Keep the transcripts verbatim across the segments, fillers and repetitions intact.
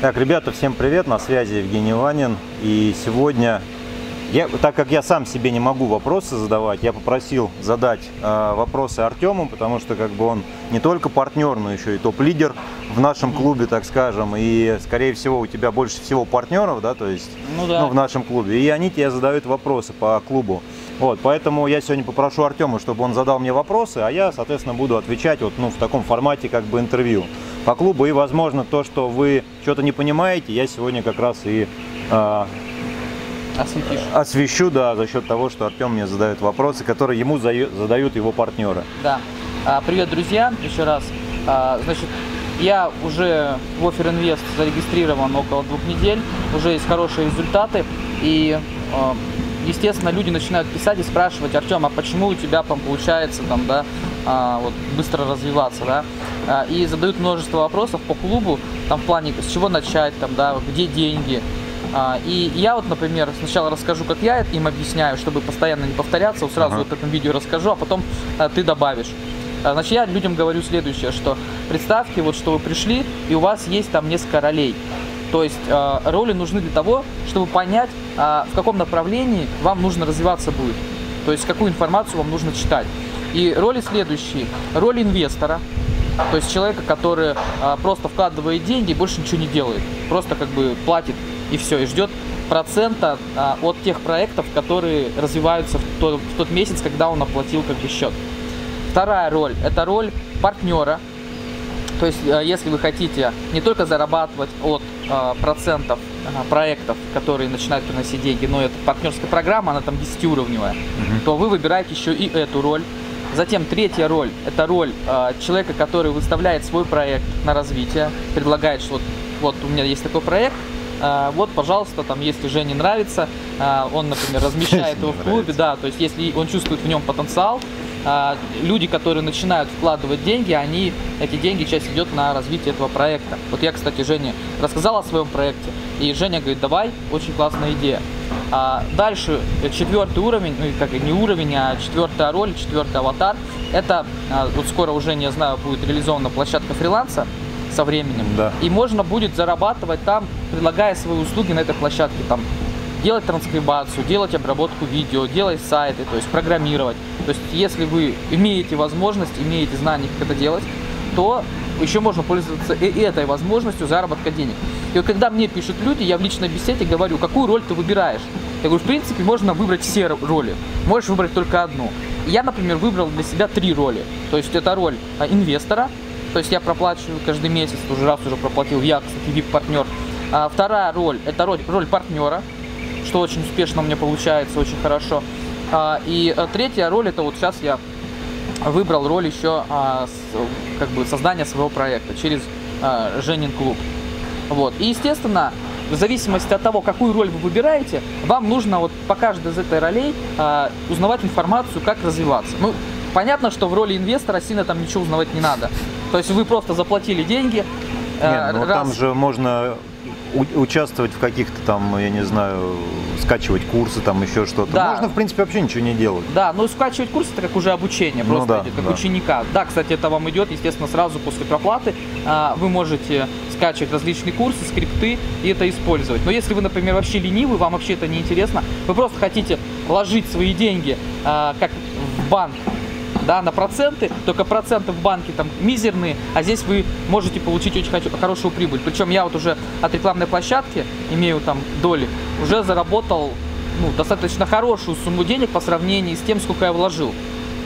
Так, ребята, всем привет, на связи Евгений Иванин. И сегодня, я, так как я сам себе не могу вопросы задавать, я попросил задать э, вопросы Артему, потому что как бы он не только партнер, но еще и топ-лидер в нашем клубе, так скажем. И, скорее всего, у тебя больше всего партнеров, да, то есть, ну, да. ну, в нашем клубе. И они тебе задают вопросы по клубу. Вот, поэтому я сегодня попрошу Артема, чтобы он задал мне вопросы, а я, соответственно, буду отвечать вот, ну, в таком формате как бы интервью по клубу, и, возможно, то, что вы что-то не понимаете, я сегодня как раз и э, освещу, да, за счет того, что Артем мне задает вопросы, которые ему задают его партнеры. Да. Привет, друзья, еще раз. Значит, я уже в Offer Invest зарегистрирован около двух недель, уже есть хорошие результаты, и, естественно, люди начинают писать и спрашивать: Артем, а почему у тебя там получается там, да, вот, быстро развиваться, да? И задают множество вопросов по клубу, там, в плане, с чего начать, там, да, где деньги. И я вот, например, сначала расскажу, как я им объясняю, чтобы постоянно не повторяться, вот сразу [S2] Uh-huh. [S1] Вот в этом видео расскажу, а потом ты добавишь. Значит, я людям говорю следующее, что представьте, вот, что вы пришли, и у вас есть там несколько ролей. То есть роли нужны для того, чтобы понять, в каком направлении вам нужно развиваться будет, то есть какую информацию вам нужно читать. И роли следующие. Роль инвестора. То есть человека, который а, просто вкладывает деньги и больше ничего не делает. Просто как бы платит и все, и ждет процента а, от тех проектов, которые развиваются в тот, в тот месяц, когда он оплатил как бы счет. Вторая роль – это роль партнера. То есть а, если вы хотите не только зарабатывать от а, процентов а, проектов, которые начинают приносить деньги, но это партнерская программа, она там десятиуровневая, mm-hmm. то вы выбираете еще и эту роль. Затем третья роль – это роль э, человека, который выставляет свой проект на развитие, предлагает, что вот, вот у меня есть такой проект, э, вот, пожалуйста, там, если Жене нравится, э, он, например, размещает его в клубе, да, то есть если он чувствует в нем потенциал, э, люди, которые начинают вкладывать деньги, они, эти деньги, часть идет на развитие этого проекта. Вот я, кстати, Жене рассказал о своем проекте, и Женя говорит: давай, очень классная идея. А дальше четвертый уровень, ну как и не уровень, а четвертая роль, четвертый аватар. Это вот скоро уже, не знаю, будет реализована площадка фриланса со временем. Да. И можно будет зарабатывать там, предлагая свои услуги на этой площадке. Там, делать транскрибацию, делать обработку видео, делать сайты, то есть программировать. То есть если вы имеете возможность, имеете знания, как это делать, то еще можно пользоваться и этой возможностью заработка денег. И вот когда мне пишут люди, я в личной беседе говорю: какую роль ты выбираешь? Я говорю: в принципе, можно выбрать все роли, можешь выбрать только одну. Я, например, выбрал для себя три роли. То есть это роль инвестора, то есть я проплачиваю каждый месяц, уже раз уже проплатил, я, кстати, ви ай пи-партнер. А вторая роль – это роль, роль партнера, что очень успешно у меня получается, очень хорошо. А, и третья роль – это вот сейчас я выбрал роль еще а, с, как бы создания своего проекта через а, Женин клуб. Вот. И, естественно, в зависимости от того, какую роль вы выбираете, вам нужно вот по каждой из этой ролей а, узнавать информацию, как развиваться. Ну, понятно, что в роли инвестора сильно там ничего узнавать не надо. То есть вы просто заплатили деньги. Нет, а, ну, раз... Там же можно участвовать в каких-то там, я не знаю, скачивать курсы, там еще что-то. Да. Можно, в принципе, вообще ничего не делать. Да, но скачивать курсы – это как уже обучение, просто ну, да, идет, как да. ученика. Да, кстати, это вам идет, естественно, сразу после проплаты. А, вы можете скачивать различные курсы, скрипты и это использовать. Но если вы, например, вообще ленивый, вам вообще это не интересно, вы просто хотите вложить свои деньги а, как в банк, да, на проценты, только проценты в банке там мизерные, а здесь вы можете получить очень хорошую прибыль. Причем я вот уже от рекламной площадки имею там доли, уже заработал, ну, достаточно хорошую сумму денег по сравнению с тем, сколько я вложил.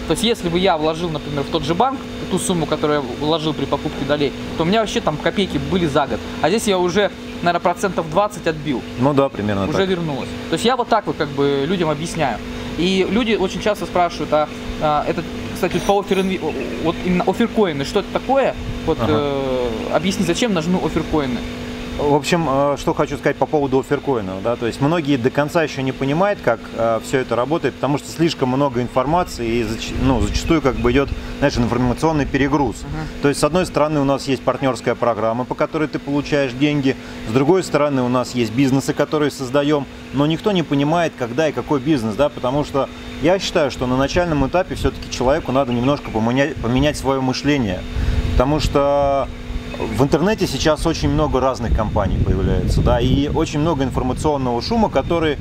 То есть если бы я вложил, например, в тот же банк ту сумму, которую я вложил при покупке долей, то у меня вообще там копейки были за год, а здесь я уже, наверное, процентов двадцать отбил. Ну да, примерно уже так. Вернулось. То есть я вот так вот как бы людям объясняю. И люди очень часто спрашивают: а, а это, кстати, по OfferCoins, вот именно OfferCoins, что это такое? Вот, ага. э, объясни, зачем нужны OfferCoins? В общем, что хочу сказать по поводу OfferCoins, да, то есть многие до конца еще не понимают, как э, все это работает, потому что слишком много информации и зач, ну, зачастую как бы идет, знаешь, информационный перегруз. Uh-huh. То есть с одной стороны у нас есть партнерская программа, по которой ты получаешь деньги, с другой стороны у нас есть бизнесы, которые создаем, но никто не понимает, когда и какой бизнес, да, потому что я считаю, что на начальном этапе все-таки человеку надо немножко поменять, поменять свое мышление, потому что В интернете сейчас очень много разных компаний появляется, да, и очень много информационного шума, которые,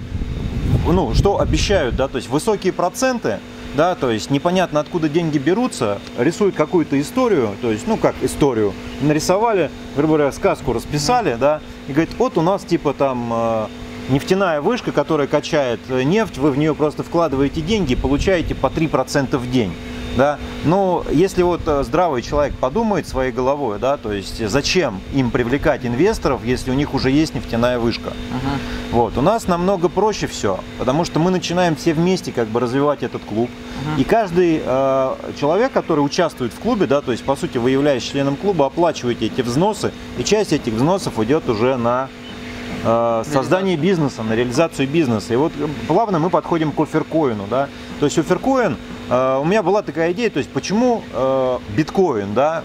ну, что обещают, да, то есть высокие проценты, да, то есть непонятно, откуда деньги берутся, рисуют какую-то историю, то есть, ну, как историю, нарисовали, грубо говоря, сказку расписали, да, и говорит, вот у нас, типа, там, нефтяная вышка, которая качает нефть, вы в нее просто вкладываете деньги и получаете по три процента в день. Да? Но если вот здравый человек подумает своей головой, да, то есть зачем им привлекать инвесторов, если у них уже есть нефтяная вышка. Uh-huh. Вот. У нас намного проще все, потому что мы начинаем все вместе как бы развивать этот клуб. Uh-huh. И каждый э, человек, который участвует в клубе, да, то есть по сути вы являетесь членом клуба, оплачиваете эти взносы, и часть этих взносов идет уже на создание бизнеса, на реализацию бизнеса. И вот плавно мы подходим к OfferCoin, да. То есть OfferCoin, э, у меня была такая идея, то есть почему э, биткоин, да,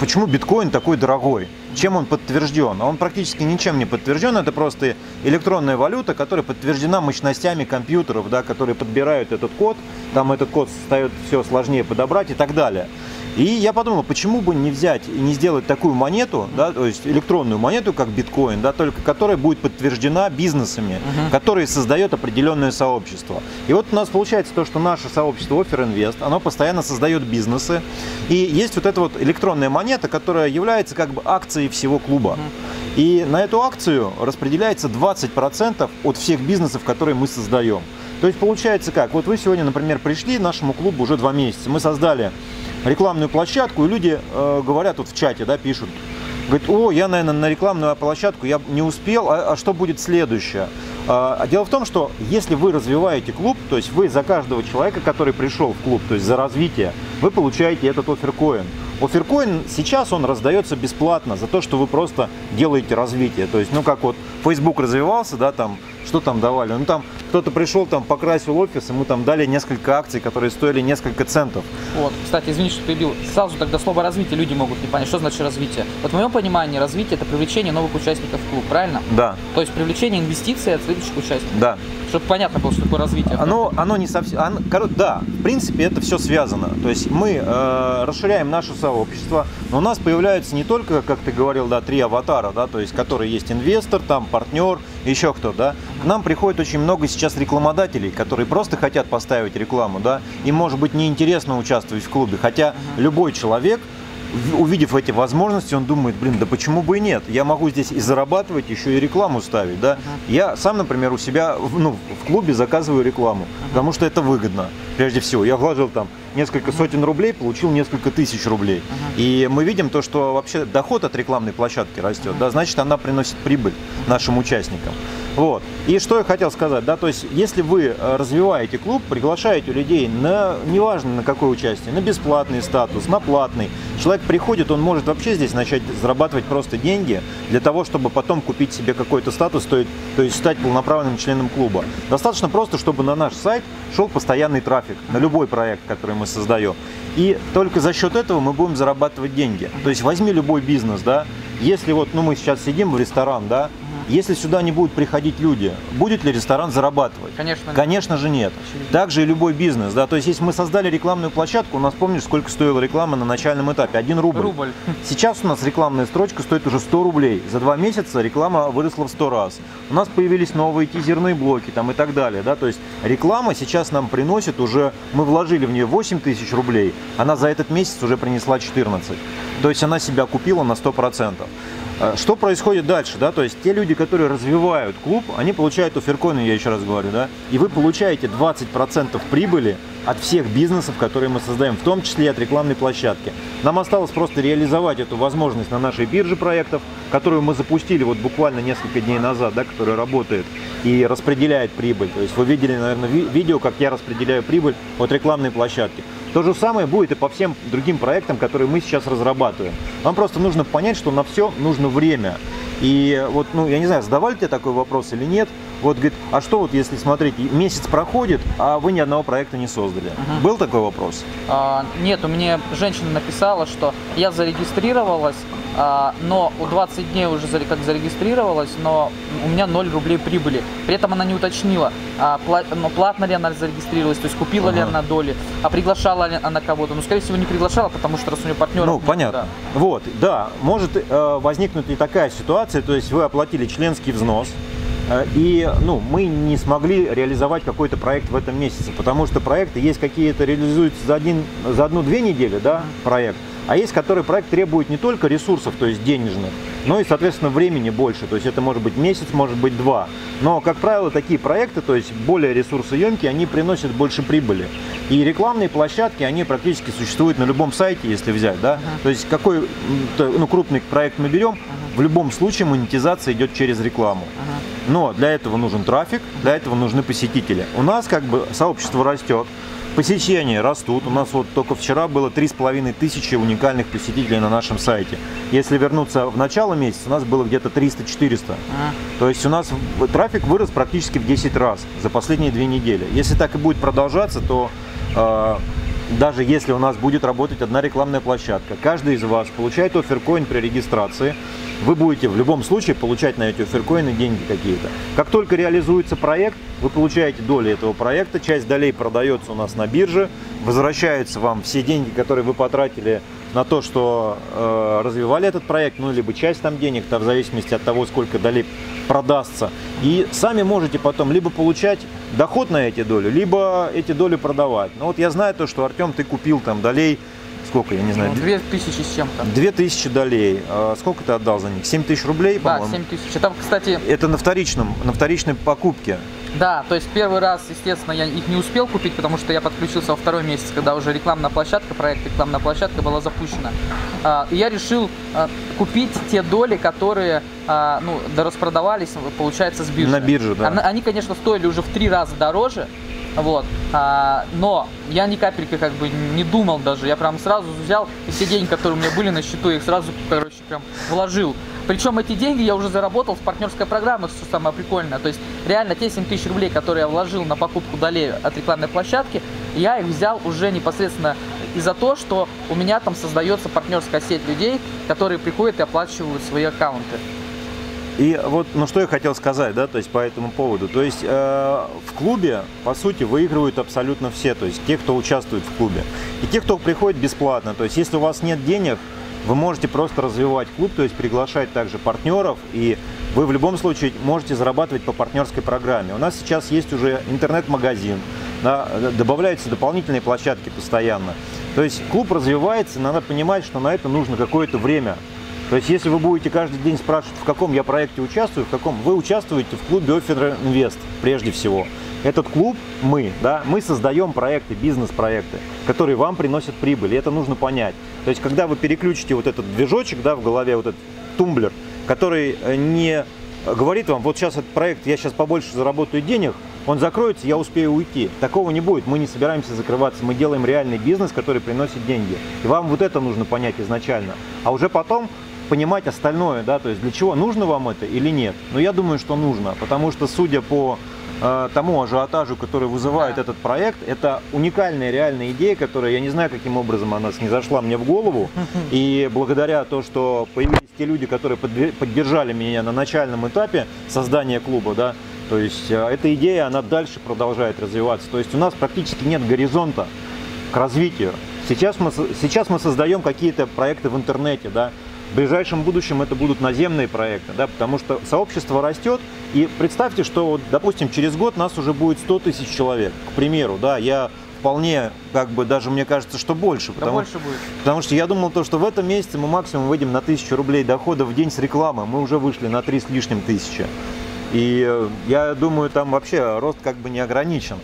почему биткоин такой дорогой, чем он подтвержден? Он практически ничем не подтвержден, это просто электронная валюта, которая подтверждена мощностями компьютеров, да, которые подбирают этот код, там этот код встает все сложнее подобрать и так далее. И я подумал, почему бы не взять и не сделать такую монету, да, то есть электронную монету, как биткоин, да, только которая будет подтверждена бизнесами, uh-huh. которые создает определенное сообщество. И вот у нас получается то, что наше сообщество OfferInvest, оно постоянно создает бизнесы. И есть вот эта вот электронная монета, которая является как бы акцией всего клуба. Uh-huh. И на эту акцию распределяется двадцать процентов от всех бизнесов, которые мы создаем. То есть получается как, вот вы сегодня, например, пришли, нашему клубу уже два месяца, мы создали рекламную площадку, и люди э, говорят вот в чате, да, пишут, говорят, о, я, наверное, на рекламную площадку я не успел, а, а что будет следующее? А, дело в том, что если вы развиваете клуб, то есть вы за каждого человека, который пришел в клуб, то есть за развитие, вы получаете этот OfferCoin. OfferCoin сейчас он раздается бесплатно за то, что вы просто делаете развитие. То есть, ну как вот Facebook развивался, да, там, что там давали? Ну там кто-то пришел, там покрасил офис, ему там дали несколько акций, которые стоили несколько центов. Вот, кстати, извини, что перебил. Сразу тогда слово развитие люди могут не понять. Что значит развитие? Вот в моем понимании развитие – это привлечение новых участников в клуб, правильно? Да. То есть привлечение инвестиций от следующих участников. Да. Чтобы понятно было, что такое развитие. Оно, оно не совсем… Оно, короче, да, в принципе, это все связано. То есть мы э, расширяем нашу сообщество, но у нас появляются не только, как ты говорил, да, три аватара, да, то есть, которые есть инвестор, там партнер, еще кто, да. К нам приходит очень много сейчас рекламодателей, которые просто хотят поставить рекламу, да, им может быть неинтересно участвовать в клубе, хотя любой человек, увидев эти возможности, он думает, блин, да почему бы и нет, я могу здесь и зарабатывать, еще и рекламу ставить, да. Я сам, например, у себя, ну, в клубе заказываю рекламу, потому что это выгодно, прежде всего, я вложил там несколько сотен рублей, получил несколько тысяч рублей. Uh-huh. И мы видим то, что вообще доход от рекламной площадки растет, uh-huh. да, значит, она приносит прибыль нашим участникам. Вот. И что я хотел сказать, да, то есть, если вы развиваете клуб, приглашаете людей на, неважно на какое участие, на бесплатный статус, на платный, человек приходит, он может вообще здесь начать зарабатывать просто деньги для того, чтобы потом купить себе какой-то статус, то есть, то есть стать полноправным членом клуба. Достаточно просто, чтобы на наш сайт шел постоянный трафик, на любой проект, который мы создаем. И только за счет этого мы будем зарабатывать деньги. То есть возьми любой бизнес, да, если вот, ну, мы сейчас сидим в ресторан, да, если сюда не будут приходить люди, будет ли ресторан зарабатывать? Конечно, Конечно же нет. Также и любой бизнес, да, то есть если мы создали рекламную площадку, у нас, помнишь, сколько стоила реклама на начальном этапе? один рубль. Рубль. Сейчас у нас рекламная строчка стоит уже сто рублей. За два месяца реклама выросла в сто раз. У нас появились новые тизерные блоки там и так далее, да, то есть реклама сейчас нам приносит уже, мы вложили в нее восемь тысяч рублей, она за этот месяц уже принесла четырнадцать. То есть она себя купила на сто процентов. Что происходит дальше, да, то есть те люди, которые развивают клуб, они получают OfferCoin, я еще раз говорю, да, и вы получаете двадцать процентов прибыли от всех бизнесов, которые мы создаем, в том числе и от рекламной площадки. Нам осталось просто реализовать эту возможность на нашей бирже проектов, которую мы запустили вот буквально несколько дней назад, да, которая работает и распределяет прибыль. То есть вы видели, наверное, ви- видео, как я распределяю прибыль от рекламной площадки. То же самое будет и по всем другим проектам, которые мы сейчас разрабатываем. Вам просто нужно понять, что на все нужно время. И вот, ну, я не знаю, задавали тебе такой вопрос или нет. Вот, говорит, а что вот, если, смотрите, месяц проходит, а вы ни одного проекта не создали? Угу. Был такой вопрос? А, нет, у меня женщина написала, что я зарегистрировалась, но двадцать дней уже как зарегистрировалась, но у меня ноль рублей прибыли. При этом она не уточнила, платно ли она зарегистрировалась, то есть купила ага. ли она доли, а приглашала ли она кого-то. Ну, скорее всего, не приглашала, потому что раз у нее партнер... Ну, нет, понятно. Да. Вот, да, может э, возникнуть и такая ситуация, то есть вы оплатили членский взнос, и ну, мы не смогли реализовать какой-то проект в этом месяце, потому что проекты есть какие-то реализуются за, один, за одну-две недели, да, проект, а есть, который проект требует не только ресурсов, то есть денежных, но и, соответственно, времени больше, то есть это может быть месяц, может быть два. Но, как правило, такие проекты, то есть более ресурсоемкие, они приносят больше прибыли. И рекламные площадки, они практически существуют на любом сайте, если взять, да, то есть какой ну, крупный проект мы берем, в любом случае монетизация идет через рекламу. Но для этого нужен трафик, для этого нужны посетители. У нас как бы сообщество растет, посещения растут. У нас вот только вчера было три с половиной тысячи уникальных посетителей на нашем сайте. Если вернуться в начало месяца, у нас было где-то триста-четыреста. То есть у нас трафик вырос практически в десять раз за последние две недели. Если так и будет продолжаться, то... Э Даже если у нас будет работать одна рекламная площадка, каждый из вас получает OfferCoin при регистрации, вы будете в любом случае получать на эти OfferCoin деньги какие-то. Как только реализуется проект, вы получаете доли этого проекта, часть долей продается у нас на бирже, возвращаются вам все деньги, которые вы потратили на то, что э, развивали этот проект, ну, либо часть там денег, там, в зависимости от того, сколько долей продастся. И сами можете потом либо получать доход на эти доли, либо эти доли продавать. Ну, вот я знаю то, что, Артем, ты купил там долей, сколько, я не знаю. две тысячи с чем-то. две тысячи долей. А сколько ты отдал за них? семь тысяч рублей, по-моему? Да, семь тысяч. Там, кстати... Это на, вторичном, на вторичной покупке. Да, то есть первый раз, естественно, я их не успел купить, потому что я подключился во второй месяц, когда уже рекламная площадка, проект рекламная площадка была запущена. И я решил купить те доли, которые ну, дораспродавались, получается, с биржи. На бирже, да. Они, конечно, стоили уже в три раза дороже, вот. Но я ни капельки как бы не думал даже. Я прям сразу взял и все деньги, которые у меня были на счету, я их сразу, короче, прям вложил. Причем эти деньги я уже заработал в партнерской программе, что самое прикольное. То есть реально те семь тысяч рублей, которые я вложил на покупку долей от рекламной площадки, я их взял уже непосредственно из-за того, что у меня там создается партнерская сеть людей, которые приходят и оплачивают свои аккаунты. И вот, ну что я хотел сказать, да, то есть по этому поводу. То есть э, в клубе, по сути, выигрывают абсолютно все, то есть те, кто участвует в клубе. И те, кто приходит бесплатно, то есть если у вас нет денег, вы можете просто развивать клуб, то есть приглашать также партнеров, и вы в любом случае можете зарабатывать по партнерской программе. У нас сейчас есть уже интернет-магазин, да, добавляются дополнительные площадки постоянно. То есть клуб развивается, надо понимать, что на это нужно какое-то время. То есть если вы будете каждый день спрашивать, в каком я проекте участвую, в каком вы участвуете в клубе Offer Invest прежде всего. Этот клуб, мы, да, мы создаем проекты, бизнес-проекты, которые вам приносят прибыль, и это нужно понять. То есть, когда вы переключите вот этот движочек, да, в голове, вот этот тумблер, который не говорит вам, вот сейчас этот проект, я сейчас побольше заработаю денег, он закроется, я успею уйти. Такого не будет, мы не собираемся закрываться, мы делаем реальный бизнес, который приносит деньги. И вам вот это нужно понять изначально, а уже потом понимать остальное, да, то есть для чего, нужно вам это или нет. Но я думаю, что нужно, потому что, судя по тому ажиотажу, который вызывает да. этот проект, это уникальная реальная идея, которая, я не знаю, каким образом она снизошла мне в голову, и благодаря тому, что появились те люди, которые поддержали меня на начальном этапе создания клуба, да, то есть эта идея, она дальше продолжает развиваться, то есть у нас практически нет горизонта к развитию. Сейчас мы, сейчас мы создаем какие-то проекты в интернете, да, в ближайшем будущем это будут наземные проекты, да, потому что сообщество растет, и представьте, что, вот, допустим, через год нас уже будет сто тысяч человек, к примеру, да, я вполне, как бы, даже мне кажется, что больше, да потому, больше будет. Потому что я думал, то, что в этом месяце мы максимум выйдем на тысячу рублей дохода в день с рекламы, мы уже вышли на три с лишним тысячи, и я думаю, там вообще рост как бы не ограничен.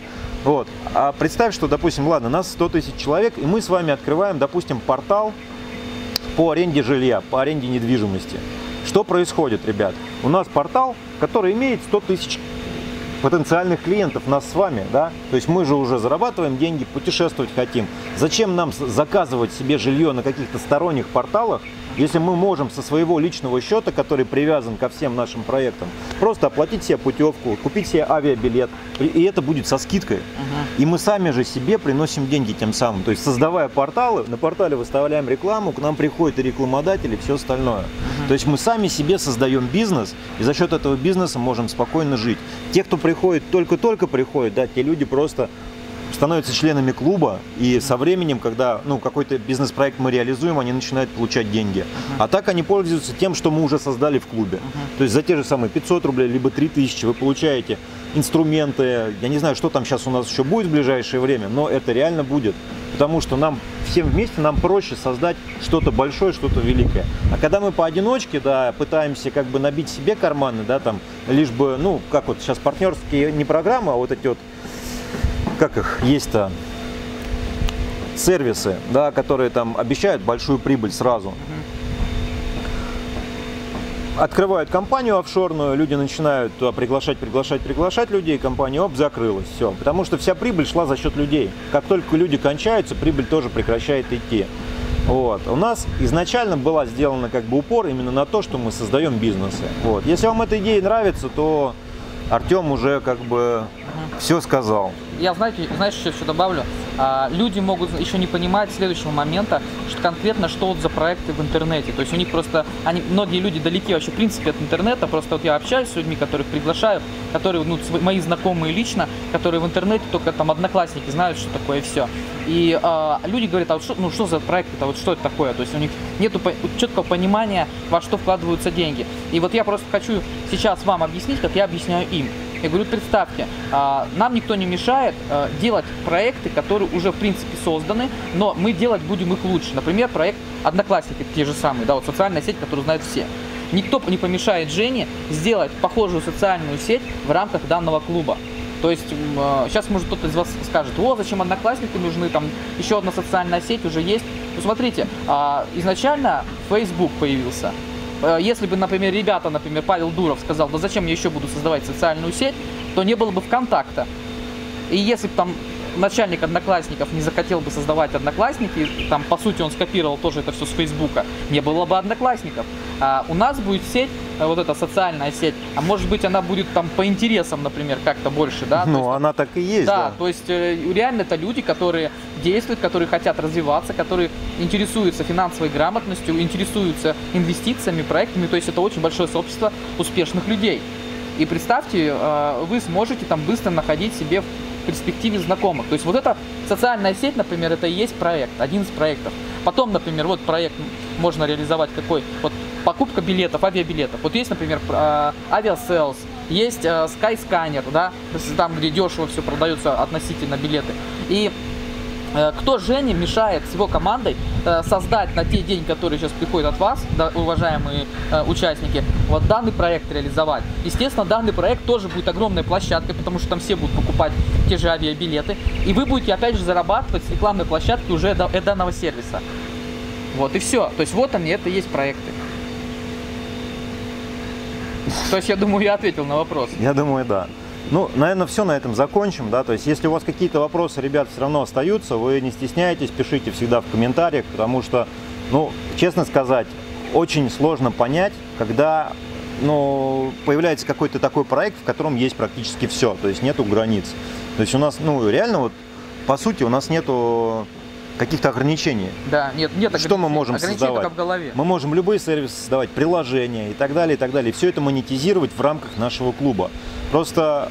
Вот. А представь, что, допустим, ладно, нас сто тысяч человек, и мы с вами открываем, допустим, портал по аренде жилья, по аренде недвижимости. Что происходит, ребят? У нас портал, который имеет сто тысяч потенциальных клиентов, нас с вами, да? То есть мы же уже зарабатываем деньги, путешествовать хотим. Зачем нам заказывать себе жилье на каких-то сторонних порталах, если мы можем со своего личного счета, который привязан ко всем нашим проектам, просто оплатить себе путевку, купить себе авиабилет, и это будет со скидкой. Угу. И мы сами же себе приносим деньги тем самым. То есть, создавая порталы, на портале выставляем рекламу, к нам приходят и рекламодатели, и все остальное. Угу. То есть мы сами себе создаем бизнес, и за счет этого бизнеса можем спокойно жить. Те, кто приходит, только-только приходят, да, те люди просто становятся членами клуба, и со временем, когда ну, какой-то бизнес-проект мы реализуем, они начинают получать деньги. А так они пользуются тем, что мы уже создали в клубе. То есть за те же самые пятьсот рублей, либо три тысячи вы получаете инструменты. Я не знаю, что там сейчас у нас еще будет в ближайшее время, но это реально будет. Потому что нам всем вместе нам проще создать что-то большое, что-то великое. А когда мы поодиночке, да, пытаемся как бы набить себе карманы, да, там, лишь бы, ну, как вот сейчас партнерские не программы, а вот эти вот, как их есть-то, сервисы, да, которые там обещают большую прибыль сразу. Открывают компанию офшорную, люди начинают приглашать, приглашать, приглашать людей, компания, оп, закрылась, все. Потому что вся прибыль шла за счет людей. Как только люди кончаются, прибыль тоже прекращает идти. Вот. У нас изначально была сделана как бы упор именно на то, что мы создаем бизнесы. Вот. Если вам эта идея нравится, то Артем уже как бы все сказал. Я, знаете, знаешь, еще все добавлю. А, люди могут еще не понимать следующего момента, что конкретно что вот за проекты в интернете. То есть у них просто, они, многие люди далеки вообще в принципе от интернета. Просто вот я общаюсь с людьми, которых приглашаю, которые, ну, мои знакомые лично, которые в интернете только там Одноклассники знают, что такое, и все. И а, люди говорят, а вот что, ну, что за проект-то, вот что это такое. То есть у них нет четкого понимания, во что вкладываются деньги. И вот я просто хочу сейчас вам объяснить, как я объясняю им. Я говорю, представьте, нам никто не мешает делать проекты, которые уже в принципе созданы, но мы делать будем их лучше. Например, проект «Одноклассники» те же самые, да, вот социальная сеть, которую знают все. Никто не помешает Жене сделать похожую социальную сеть в рамках данного клуба. То есть сейчас, может, кто-то из вас скажет, о, зачем Одноклассники нужны, там еще одна социальная сеть уже есть. Ну, смотрите, изначально Facebook появился. Если бы, например, ребята, например, Павел Дуров сказал, да зачем я еще буду создавать социальную сеть, то не было бы ВКонтакта. И если бы там начальник Одноклассников не захотел бы создавать Одноклассники, там, по сути, он скопировал тоже это все с Фейсбука, не было бы Одноклассников. А у нас будет сеть, вот эта социальная сеть, а может быть она будет там по интересам, например, как-то больше, да? Ну, есть, она так и есть, да, да. То есть реально это люди, которые действуют, которые хотят развиваться, которые интересуются финансовой грамотностью, интересуются инвестициями, проектами, то есть это очень большое сообщество успешных людей. И представьте, вы сможете там быстро находить себе в перспективе знакомых. То есть вот эта социальная сеть, например, это и есть проект, один из проектов. Потом, например, вот проект можно реализовать какой? Вот покупка билетов, авиабилетов. Вот есть, например, Aviasales, есть Skyscanner, да, там, где дешево все продается относительно билеты. И кто Жене мешает с его командой создать на те деньги, которые сейчас приходят от вас, уважаемые участники, вот данный проект реализовать? Естественно, данный проект тоже будет огромной площадкой, потому что там все будут покупать те же авиабилеты. И вы будете опять же зарабатывать с рекламной площадки уже данного сервиса. Вот и все. То есть вот они, это и есть проекты. То есть я думаю, я ответил на вопрос. Я думаю, да. Ну, наверное, все на этом закончим, да, то есть если у вас какие-то вопросы, ребят, все равно остаются, вы не стесняйтесь, пишите всегда в комментариях, потому что, ну, честно сказать, очень сложно понять, когда, ну, появляется какой-то такой проект, в котором есть практически все, то есть нету границ, то есть у нас, ну, реально, вот, по сути, у нас нету каких-то ограничений. Да, нет, нет ограничений. Что мы можем создавать? В голове. Мы можем любые сервисы создавать, приложения и так далее, и так далее. Все это монетизировать в рамках нашего клуба. Просто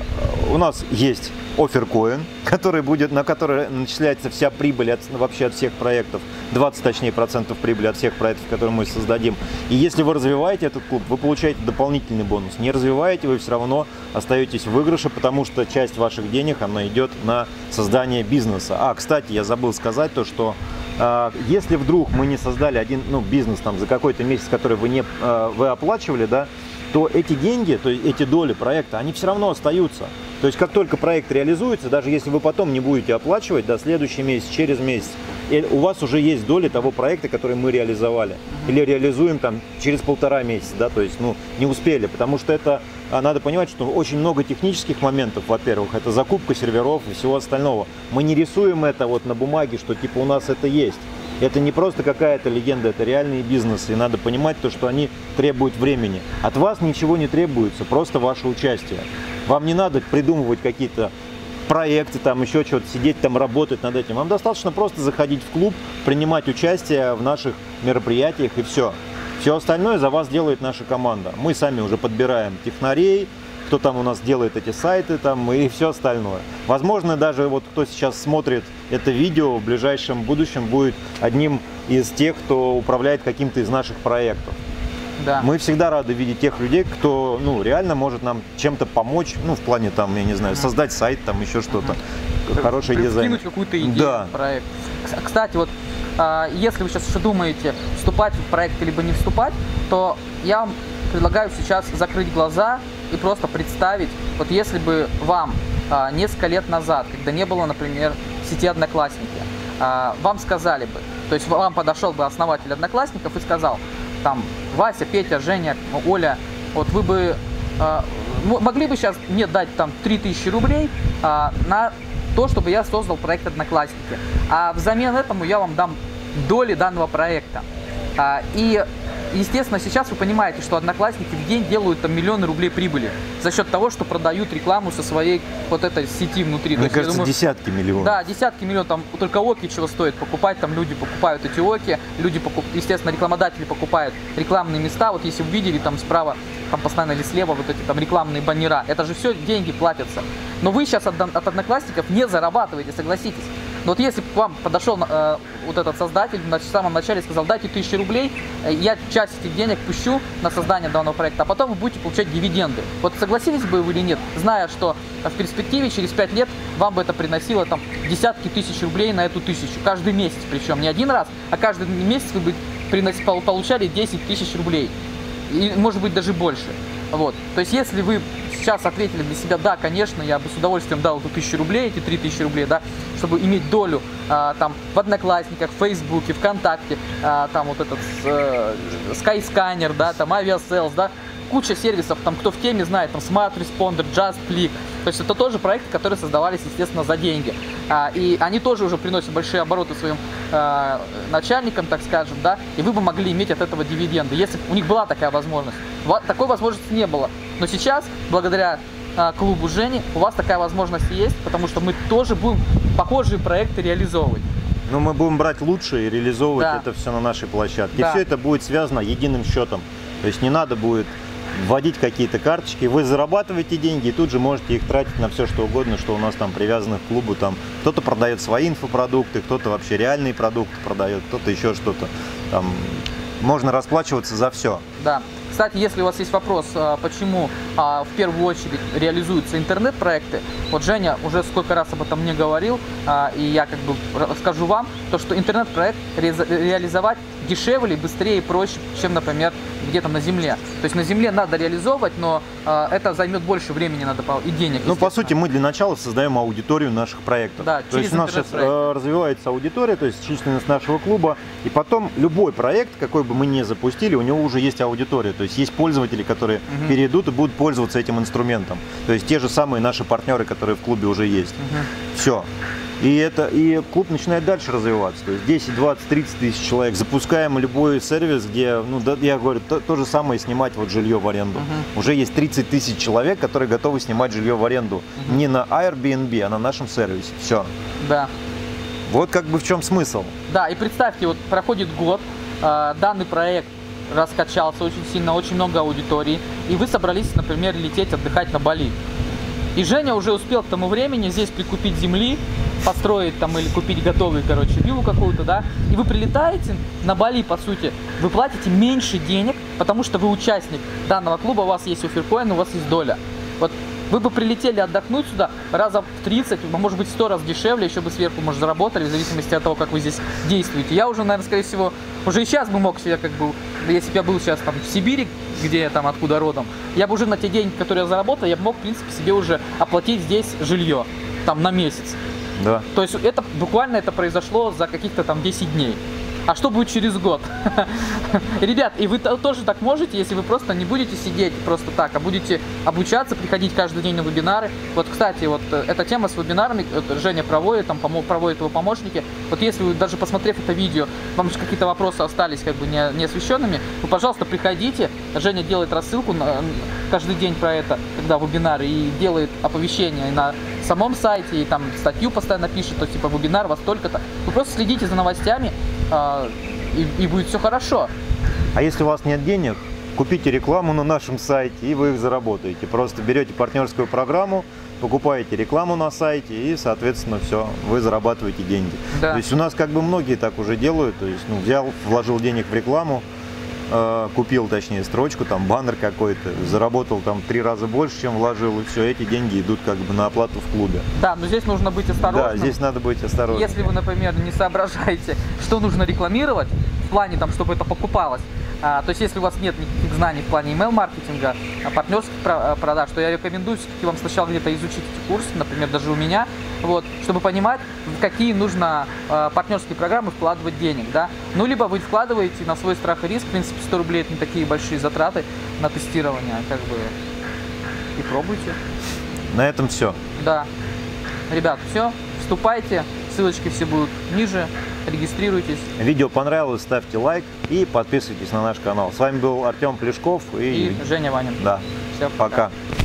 у нас есть OfferCoin, который будет, на который начисляется вся прибыль от, вообще от всех проектов. двадцать, точнее, процентов прибыли от всех проектов, которые мы создадим. И если вы развиваете этот клуб, вы получаете дополнительный бонус. Не развиваете, вы все равно остаетесь в выигрыше, потому что часть ваших денег, она идет на создание бизнеса. А, кстати, я забыл сказать то, что э, если вдруг мы не создали один, ну, бизнес там за какой-то месяц, который вы, не, э, вы оплачивали, да, то эти деньги, то есть эти доли проекта, они все равно остаются. То есть как только проект реализуется, даже если вы потом не будете оплачивать, да, следующий месяц, через месяц, у вас уже есть доли того проекта, который мы реализовали. Или реализуем там через полтора месяца, да, то есть, ну, не успели, потому что это, надо понимать, что очень много технических моментов, во-первых, это закупка серверов и всего остального. Мы не рисуем это вот на бумаге, что типа у нас это есть. Это не просто какая-то легенда, это реальные бизнесы. И надо понимать то, что они требуют времени. От вас ничего не требуется, просто ваше участие. Вам не надо придумывать какие-то проекты, там еще что-то, сидеть там, работать над этим. Вам достаточно просто заходить в клуб, принимать участие в наших мероприятиях и все. Все остальное за вас делает наша команда. Мы сами уже подбираем технарей, кто там у нас делает эти сайты там и все остальное. Возможно, даже вот кто сейчас смотрит это видео, в ближайшем будущем будет одним из тех, кто управляет каким-то из наших проектов. Да. Мы всегда рады видеть тех людей, кто ну, реально может нам чем-то помочь, ну, в плане, там, я не знаю, создать сайт, там, еще что-то, хороший дизайн. Какую-то идею, да. Проект. Кстати, вот, если вы сейчас еще думаете, вступать в проект либо не вступать, то я вам предлагаю сейчас закрыть глаза и просто представить, вот если бы вам несколько лет назад, когда не было, например, сети «Одноклассники», вам сказали бы, то есть вам подошел бы основатель «Одноклассников» и сказал, там, Вася, Петя, Женя, Оля, вот вы бы э, могли бы сейчас мне дать там три тысячи рублей э, на то, чтобы я создал проект «Одноклассники», а взамен этому я вам дам доли данного проекта. А, и, естественно, сейчас вы понимаете, что «Одноклассники» в день делают там миллионы рублей прибыли за счет того, что продают рекламу со своей вот этой сети внутри. Мне то кажется, есть, думаю, десятки миллионов. Да, десятки миллионов, там только оки чего стоит покупать, там люди покупают эти оки, люди, покуп... естественно, рекламодатели покупают рекламные места, вот если вы видели там справа, там постоянно или слева вот эти там рекламные баннера, это же все деньги платятся. Но вы сейчас от, от «Одноклассников» не зарабатываете, согласитесь. Но вот если бы к вам подошел э, вот этот создатель, значит, в самом начале сказал, дайте тысячу рублей, я часть этих денег пущу на создание данного проекта, а потом вы будете получать дивиденды. Вот согласились бы вы или нет, зная, что в перспективе через пять лет вам бы это приносило там десятки тысяч рублей на эту тысячу, каждый месяц, причем не один раз, а каждый месяц вы бы приносили, получали десять тысяч рублей, и, может быть, даже больше. Вот. То есть если вы сейчас ответили для себя, да, конечно, я бы с удовольствием дал эту тысячу рублей, эти три тысячи рублей, да, чтобы иметь долю а, там в «Одноклассниках», в «Фейсбуке», ВКонтакте, а, там вот этот э, Skyscanner, да, там Aviasales, да, куча сервисов, там, кто в теме знает, там Smart Responder, Just Flick, то есть это тоже проекты, которые создавались, естественно, за деньги, а, и они тоже уже приносят большие обороты своим э, начальникам, так скажем, да, и вы бы могли иметь от этого дивиденды, если бы у них была такая возможность. Такой возможности не было, но сейчас, благодаря э, клубу Жени, у вас такая возможность есть, потому что мы тоже будем похожие проекты реализовывать. Но мы будем брать лучшие и реализовывать, да, это все на нашей площадке, да. И все это будет связано единым счетом, то есть не надо будет вводить какие-то карточки, вы зарабатываете деньги и тут же можете их тратить на все что угодно, что у нас там привязано к клубу. Там кто-то продает свои инфопродукты, кто-то вообще реальные продукты продает, кто-то еще что-то. Там можно расплачиваться за все. Да. Кстати, если у вас есть вопрос, почему в первую очередь реализуются интернет-проекты, вот Женя уже сколько раз об этом мне говорил, и я как бы скажу вам, то что интернет-проект реализовать дешевле, быстрее и проще, чем, например, где-то на земле. То есть на земле надо реализовывать, но это займет больше времени надо и денег. Ну, по сути, мы для начала создаем аудиторию наших проектов. Да, то есть у нас сейчас развивается аудитория, то есть численность нашего клуба, и потом любой проект, какой бы мы ни запустили, у него уже есть аудитория. То есть есть пользователи, которые uh-huh. перейдут и будут пользоваться этим инструментом. То есть те же самые наши партнеры, которые в клубе уже есть. Uh-huh. Все. И, это, и клуб начинает дальше развиваться. То есть десять, двадцать, тридцать тысяч человек. Запускаем любой сервис, где, ну, да, я говорю, то, то же самое снимать вот жилье в аренду. Uh-huh. Уже есть тридцать тысяч человек, которые готовы снимать жилье в аренду. Uh-huh. Не на Airbnb, а на нашем сервисе. Все. Да. Вот как бы в чем смысл. Да, и представьте, вот проходит год, э, данный проект раскачался очень сильно, очень много аудитории, и вы собрались, например, лететь отдыхать на Бали. И Женя уже успел к тому времени здесь прикупить земли, построить там или купить готовую, короче, виллу какую-то, да, и вы прилетаете на Бали, по сути, вы платите меньше денег, потому что вы участник данного клуба, у вас есть OfferCoin, у вас есть доля. Вот вы бы прилетели отдохнуть сюда раза в тридцать, может быть, сто раз дешевле, еще бы сверху, может, заработали, в зависимости от того, как вы здесь действуете. Я уже, наверное, скорее всего, уже и сейчас бы мог себя как бы, если бы я был сейчас там в Сибири, где я там откуда родом, я бы уже на те деньги, которые я заработал, я бы мог, в принципе, себе уже оплатить здесь жилье, там, на месяц. Да. То есть это буквально это произошло за каких-то там десять дней. а что будет через год? Ребят, и вы тоже так можете, если вы просто не будете сидеть просто так, а будете обучаться, приходить каждый день на вебинары. Вот, кстати, вот эта тема с вебинарами, Женя проводит, там проводит его помощники. Вот если вы, даже посмотрев это видео, вам же какие-то вопросы остались как бы не, не освещенными, вы, пожалуйста, приходите. Женя делает рассылку на, каждый день про это, когда вебинары, и делает оповещение на самом сайте, и там статью постоянно пишет, то типа вебинар вас только-то. Вы просто следите за новостями, И, и будет все хорошо. А если у вас нет денег, купите рекламу на нашем сайте, и вы их заработаете. Просто берете партнерскую программу, покупаете рекламу на сайте, и, соответственно, все, вы зарабатываете деньги. Да. То есть у нас как бы многие так уже делают. То есть, ну, взял, вложил денег в рекламу, э, купил, точнее, строчку, там баннер какой-то, заработал там три раза больше, чем вложил, и все, эти деньги идут как бы на оплату в клубе. Да, но здесь нужно быть осторожным. Да, здесь надо быть осторожным. Если вы, например, не соображаете, что нужно рекламировать, в плане, там, чтобы это покупалось. А, то есть, если у вас нет никаких знаний в плане email-маркетинга, партнерских продаж, то я рекомендую все-таки вам сначала где-то изучить эти курсы, например, даже у меня, вот, чтобы понимать, в какие нужно а, партнерские программы вкладывать денег. Да? Ну, либо вы вкладываете на свой страх и риск, в принципе, сто рублей – это не такие большие затраты на тестирование, как бы, и пробуйте. На этом все. Да. Ребят, все, вступайте, ссылочки все будут ниже. Регистрируйтесь. Видео понравилось, ставьте лайк и подписывайтесь на наш канал. С вами был Артем Плешков и, и Женя Ванин. Да. Все, пока. пока.